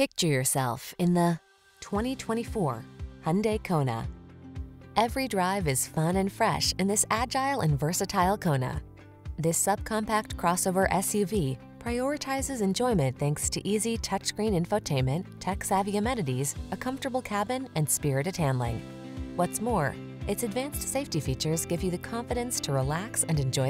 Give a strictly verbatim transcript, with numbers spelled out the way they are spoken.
Picture yourself in the twenty twenty-four Hyundai Kona. Every drive is fun and fresh in this agile and versatile Kona. This subcompact crossover S U V prioritizes enjoyment thanks to easy touchscreen infotainment, tech-savvy amenities, a comfortable cabin, and spirited handling. What's more, its advanced safety features give you the confidence to relax and enjoy